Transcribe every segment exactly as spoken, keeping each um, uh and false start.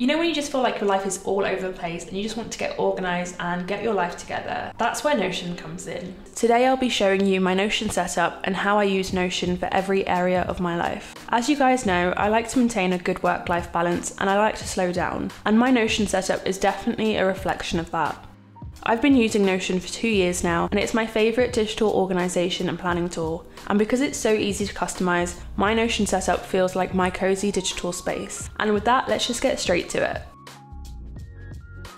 You know when you just feel like your life is all over the place and you just want to get organized and get your life together? That's where Notion comes in. Today I'll be showing you my Notion setup and how I use Notion for every area of my life. As you guys know, I like to maintain a good work-life balance and I like to slow down, and my Notion setup is definitely a reflection of that. I've been using Notion for two years now, and it's my favourite digital organisation and planning tool. And because it's so easy to customise, my Notion setup feels like my cosy digital space. And with that, let's just get straight to it.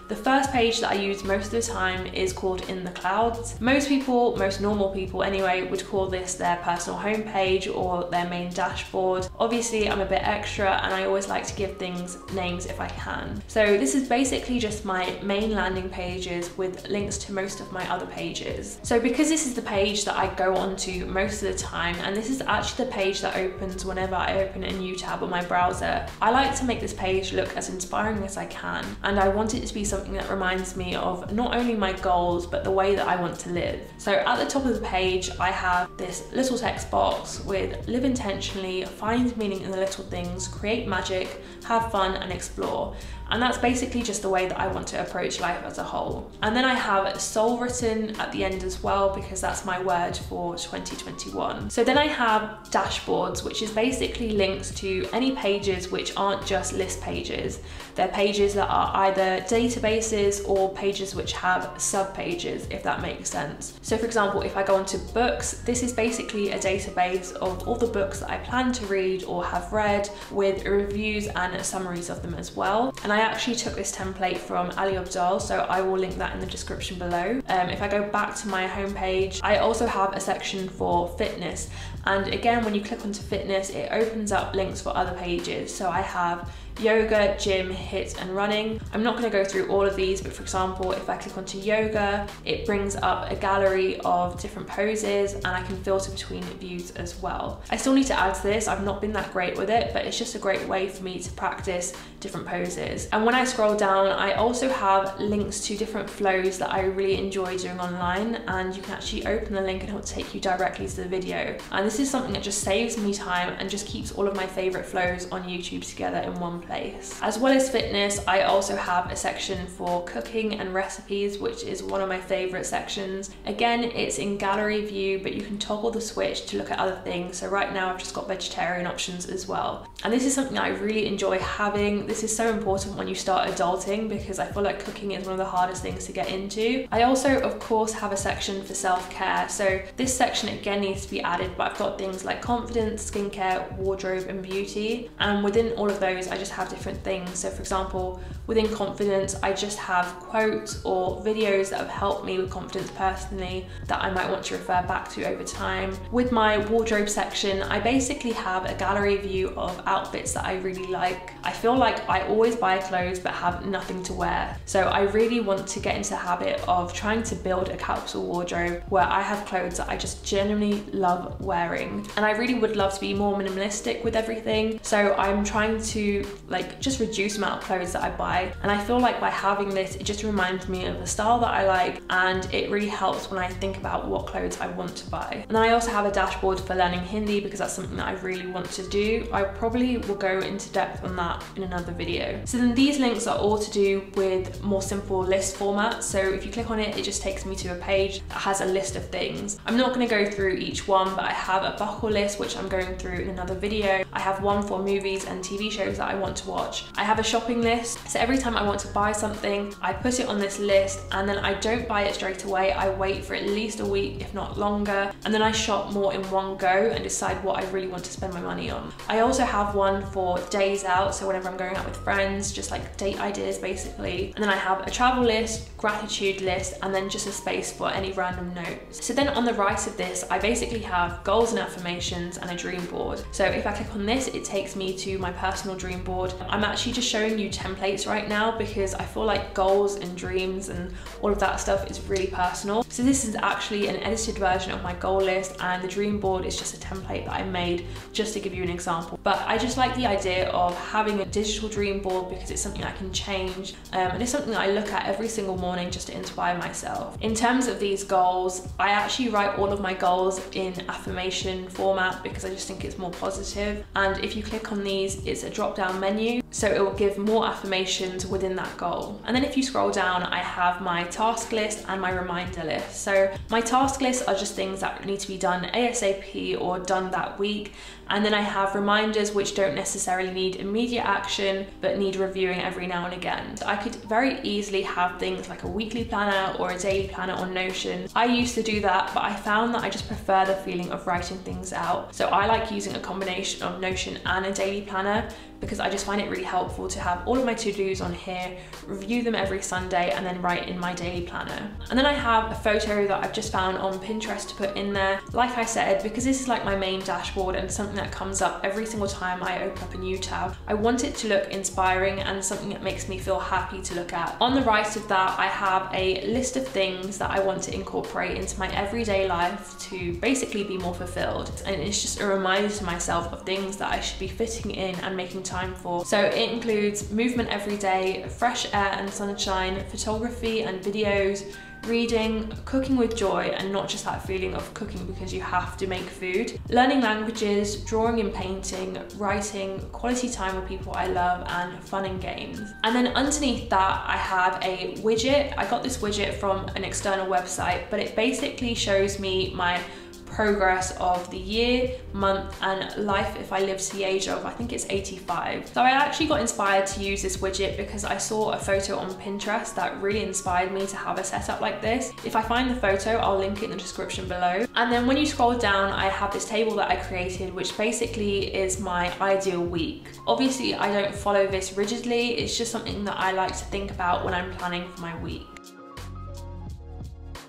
The first page that I use most of the time is called In the Clouds. Most people, most normal people anyway, would call this their personal homepage or their main dashboard. Obviously, I'm a bit extra and I always like to give things names if I can. So this is basically just my main landing pages with links to most of my other pages. So because this is the page that I go onto most of the time, and this is actually the page that opens whenever I open a new tab on my browser, I like to make this page look as inspiring as I can, and I want it to be something that reminds me of not only my goals but the way that I want to live. So at the top of the page I have this little text box with live intentionally, find meaning in the little things, create magic, have fun and explore. And that's basically just the way that I want to approach life as a whole. And then I have soul written at the end as well, because that's my word for twenty twenty-one. So then I have dashboards, which is basically links to any pages which aren't just list pages. They're pages that are either databases or pages which have sub pages, if that makes sense. So for example, if I go onto books, this is basically a database of all the books that I plan to read or have read, with reviews and summaries of them as well. And I I actually took this template from Ali Abdaal, so I will link that in the description below. Um, if I go back to my homepage, I also have a section for fitness. And again, when you click onto fitness, it opens up links for other pages. So I have yoga, gym, H I I T and running. I'm not going to go through all of these, but for example, if I click onto yoga, it brings up a gallery of different poses and I can filter between views as well. I still need to add to this, I've not been that great with it, but it's just a great way for me to practice different poses. And when I scroll down, I also have links to different flows that I really enjoy doing online, and you can actually open the link and it'll take you directly to the video. And this is something that just saves me time and just keeps all of my favorite flows on YouTube together in one place. As well as fitness, I also have a section for cooking and recipes, which is one of my favorite sections. Again, it's in gallery view, but you can toggle the switch to look at other things. So right now I've just got vegetarian options as well. And this is something that I really enjoy having. This is so important when you start adulting, because I feel like cooking is one of the hardest things to get into. I also, of course, have a section for self-care. So this section again needs to be added, but I've got things like confidence, skincare, wardrobe, and beauty. And within all of those, I just have different things. So for example, within confidence, I just have quotes or videos that have helped me with confidence personally that I might want to refer back to over time. With my wardrobe section, I basically have a gallery view of outfits that I really like. I feel like I always buy clothes but have nothing to wear. So I really want to get into the habit of trying to build a capsule wardrobe where I have clothes that I just genuinely love wearing. And I really would love to be more minimalistic with everything. So I'm trying to like just reduce the amount of clothes that I buy, and I feel like by having this, it just reminds me of the style that I like, and it really helps when I think about what clothes I want to buy. And then I also have a dashboard for learning Hindi, because that's something that I really want to do. I probably will go into depth on that in another video. So then these links are all to do with more simple list formats. So if you click on it, it just takes me to a page that has a list of things. I'm not going to go through each one, but I have a buckle list which I'm going through in another video. I have one for movies and T V shows that I want to watch. I have a shopping list, so every time I want to buy something, I put it on this list, and then I don't buy it straight away. I wait for at least a week, if not longer, and then I shop more in one go and decide what I really want to spend my money on. I also have one for days out, so whenever I'm going out with friends, just like date ideas basically. And then I have a travel list, gratitude list, and then just a space for any random notes. So then on the right of this, I basically have goals and affirmations and a dream board. So if I click on this, it takes me to my personal dream board. I'm actually just showing you templates right now because I feel like goals and dreams and all of that stuff is really personal. So this is actually an edited version of my goal list, and the dream board is just a template that I made just to give you an example. But I just like the idea of having a digital dream board because it's something I can change, um, and it's something that I look at every single morning just to inspire myself. In terms of these goals, I actually write all of my goals in affirmation format because I just think it's more positive. And if you click on these, it's a drop down menu. so it will give more affirmations within that goal. And then if you scroll down, I have my task list and my reminder list. So my task lists are just things that need to be done ASAP or done that week. And then I have reminders which don't necessarily need immediate action, but need reviewing every now and again. So I could very easily have things like a weekly planner or a daily planner on Notion. I used to do that, but I found that I just prefer the feeling of writing things out. So I like using a combination of Notion and a daily planner, because I just find it really helpful to have all of my to-dos on here, review them every Sunday, and then write in my daily planner. And then I have a photo that I've just found on Pinterest to put in there. Like I said, because this is like my main dashboard and something that comes up every single time I open up a new tab, I want it to look inspiring and something that makes me feel happy to look at. On the right of that, I have a list of things that I want to incorporate into my everyday life to basically be more fulfilled. And it's just a reminder to myself of things that I should be fitting in and making time time for. So it includes movement every day, fresh air and sunshine, photography and videos, reading, cooking with joy, and not just that feeling of cooking because you have to make food, learning languages, drawing and painting, writing, quality time with people I love, and fun and games. And then underneath that, I have a widget. I got this widget from an external website, but it basically shows me my progress of the year, month, and life if I live to the age of, I think it's eighty-five. So I actually got inspired to use this widget because I saw a photo on Pinterest that really inspired me to have a setup like this. If I find the photo, I'll link it in the description below. And then when you scroll down, I have this table that I created, which basically is my ideal week. Obviously, I don't follow this rigidly. It's just something that I like to think about when I'm planning for my week.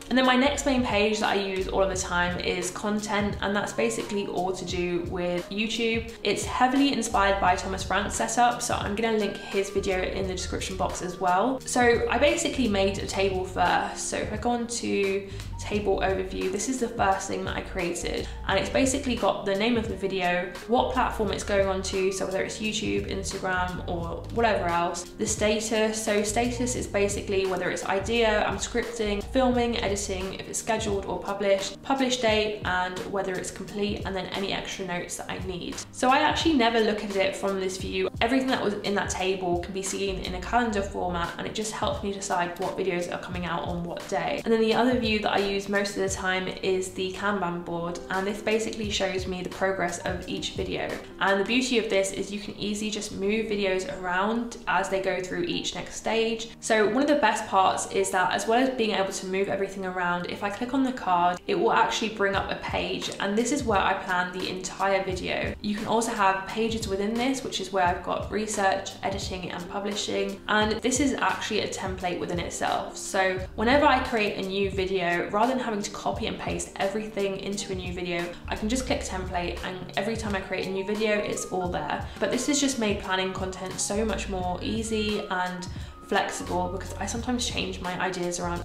And then my next main page that I use all of the time is content, and that's basically all to do with YouTube. It's heavily inspired by Thomas Frank's setup, so I'm gonna link his video in the description box as well. So I basically made a table first. So if I go on to table overview, this is the first thing that I created, and it's basically got the name of the video, what platform it's going on to, so whether it's YouTube, Instagram, or whatever else, the status. So status is basically whether it's idea, I'm scripting, filming, editing, if it's scheduled or published, publish date, and whether it's complete, and then any extra notes that I need. So I actually never look at it from this view. Everything that was in that table can be seen in a calendar format, and it just helps me decide what videos are coming out on what day. And then the other view that I use most of the time is the Kanban board, and this basically shows me the progress of each video. And the beauty of this is you can easily just move videos around as they go through each next stage. So one of the best parts is that as well as being able to move everything around, if I click on the card, it will actually bring up a page, and this is where I plan the entire video. You can also have pages within this, which is where I've got research, editing, and publishing, and this is actually a template within itself. So whenever I create a new video, rather than having to copy and paste everything into a new video, I can just click template, and every time I create a new video, it's all there. But this has just made planning content so much more easy and flexible, because I sometimes change my ideas around.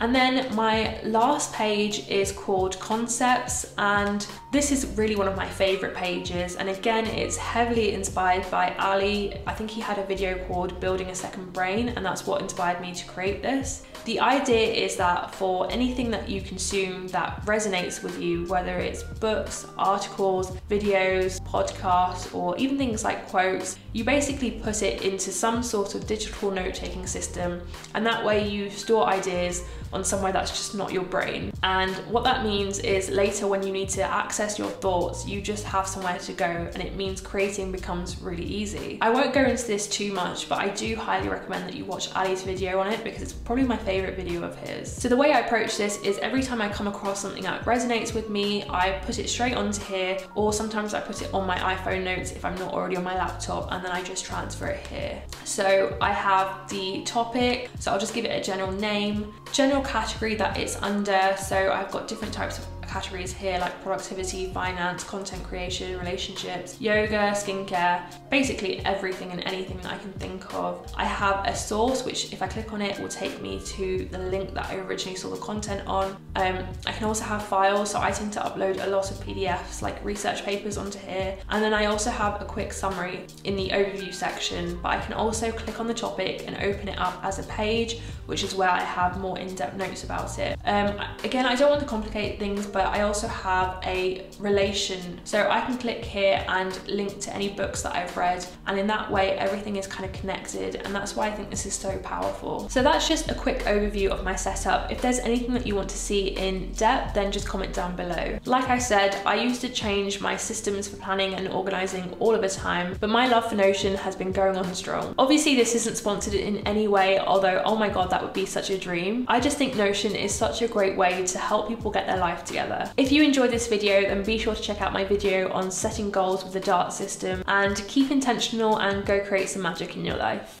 And then my last page is called Concepts, and this is really one of my favorite pages. And again, it's heavily inspired by Ali. I think he had a video called Building a Second Brain, and that's what inspired me to create this. The idea is that for anything that you consume that resonates with you, whether it's books, articles, videos, podcasts, or even things like quotes, you basically put it into some sort of digital note-taking system, and that way you store ideas on somewhere that's just not your brain. And what that means is later when you need to access your thoughts, you just have somewhere to go, and it means creating becomes really easy. I won't go into this too much, but I do highly recommend that you watch Ali's video on it, because it's probably my favorite video of his. So the way I approach this is every time I come across something that resonates with me, I put it straight onto here, or sometimes I put it on my iPhone notes if I'm not already on my laptop, and then I just transfer it here. So I have the topic, so I'll just give it a general name, general category that it's under. So I've got different types of categories here, like productivity, finance, content creation, relationships, yoga, skincare, basically everything and anything that I can think of. I have a source, which if I click on it will take me to the link that I originally saw the content on. Um, I can also have files, so I tend to upload a lot of P D Fs like research papers onto here. And then I also have a quick summary in the overview section, but I can also click on the topic and open it up as a page, which is where I have more in-depth notes about it. Um, again, I don't want to complicate things, but but I also have a relation. So I can click here and link to any books that I've read. And in that way, everything is kind of connected. And that's why I think this is so powerful. So that's just a quick overview of my setup. If there's anything that you want to see in depth, then just comment down below. Like I said, I used to change my systems for planning and organizing all of the time, but my love for Notion has been going on strong. Obviously, this isn't sponsored in any way, although, oh my God, that would be such a dream. I just think Notion is such a great way to help people get their life together. If you enjoyed this video, then be sure to check out my video on setting goals with the DART system, and keep intentional and go create some magic in your life.